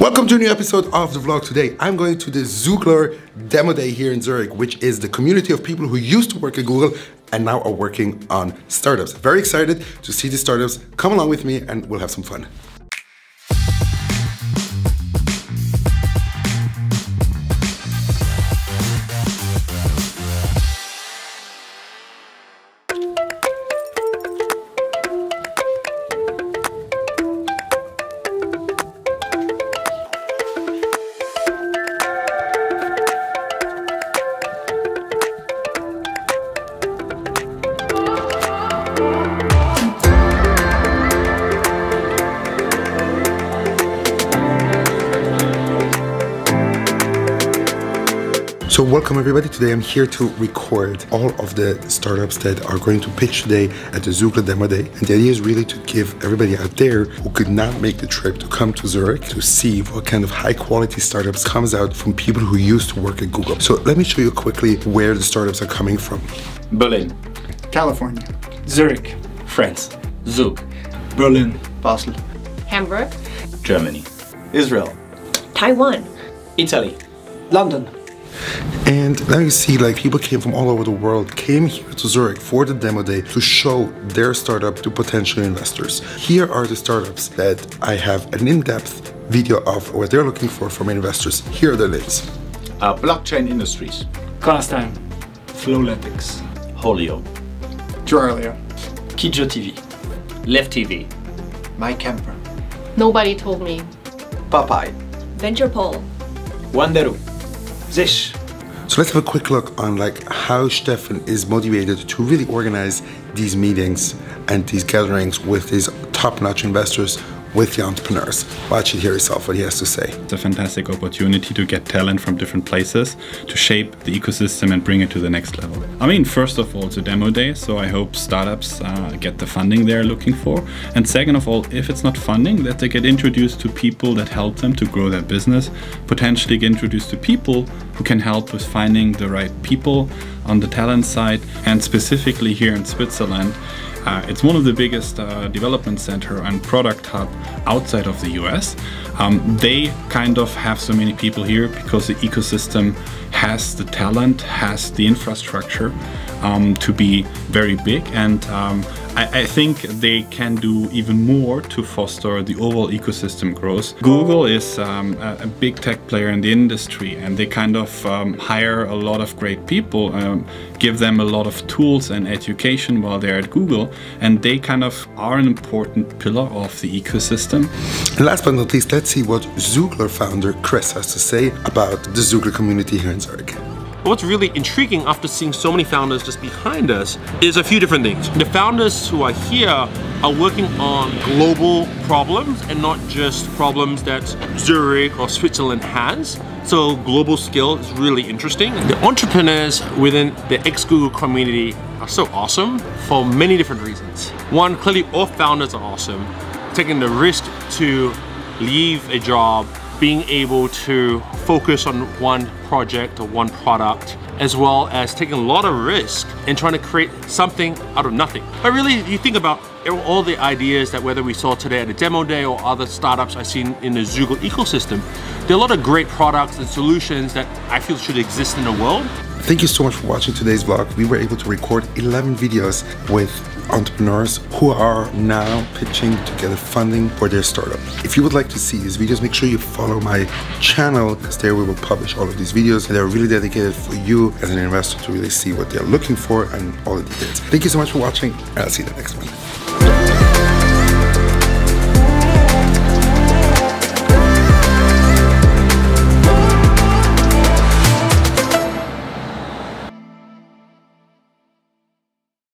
Welcome to a new episode of the vlog. Today I'm going to the Xoogler Demo Day here in Zurich, which is the community of people who used to work at Google and now are working on startups. Very excited to see these startups. Come along with me and we'll have some fun. So welcome everybody. Today I'm here to record all of the startups that are going to pitch today at the Xoogler Demo Day. And the idea is really to give everybody out there who could not make the trip to come to Zurich to see what kind of high quality startups comes out from people who used to work at Google. So let me show you quickly where the startups are coming from. Berlin. California. Zurich. France. Zug. Berlin. Basel. Hamburg. Germany. Israel. Taiwan. Italy. London. And now you see, like, people came from all over the world, came here to Zurich for the demo day to show their startup to potential investors. Here are the startups that I have an in-depth video of what they're looking for from investors. Here are their names. Blockchain Industries. Costime. Flowletics. Holio. Joralia. Kijo TV. Lev TV. My Camper. Nobody Told Me. Popeye. Venturepol. Wanderu. Zish. So let's have a quick look on like how Steffen is motivated to really organize these meetings and these gatherings with these top-notch investors, with the entrepreneurs. Watch it, hear yourself what he has to say. It's a fantastic opportunity to get talent from different places to shape the ecosystem and bring it to the next level. I mean, first of all, it's a demo day, so I hope startups get the funding they're looking for. And second of all, if it's not funding, that they get introduced to people that help them to grow their business, potentially get introduced to people who can help with finding the right people on the talent side. And specifically here in Switzerland, it's one of the biggest development center and product hub outside of the US. They kind of have so many people here because the ecosystem has the talent, has the infrastructure to be very big. And I think they can do even more to foster the overall ecosystem growth. Google is a big tech player in the industry, and they kind of hire a lot of great people, give them a lot of tools and education while they're at Google, and they kind of are an important pillar of the ecosystem. And last but not least, let's see what Xoogler founder Chris has to say about the Xoogler community here in Zurich. What's really intriguing after seeing so many founders just behind us is a few different things. The founders who are here are working on global problems and not just problems that Zurich or Switzerland has. So global scale is really interesting. The entrepreneurs within the ex-Google community are so awesome for many different reasons. One, clearly all founders are awesome. Taking the risk to leave a job, being able to focus on one project or one product, as well as taking a lot of risk and trying to create something out of nothing. But really, you think about all the ideas that whether we saw today at the demo day or other startups I've seen in the Xoogler ecosystem, there are a lot of great products and solutions that I feel should exist in the world. Thank you so much for watching today's vlog. We were able to record 11 videos with entrepreneurs who are now pitching to get funding for their startup. If you would like to see these videos, make sure you follow my channel, because there we will publish all of these videos, and they're really dedicated for you as an investor to really see what they're looking for and all the details. Thank you so much for watching, and I'll see you in the next one.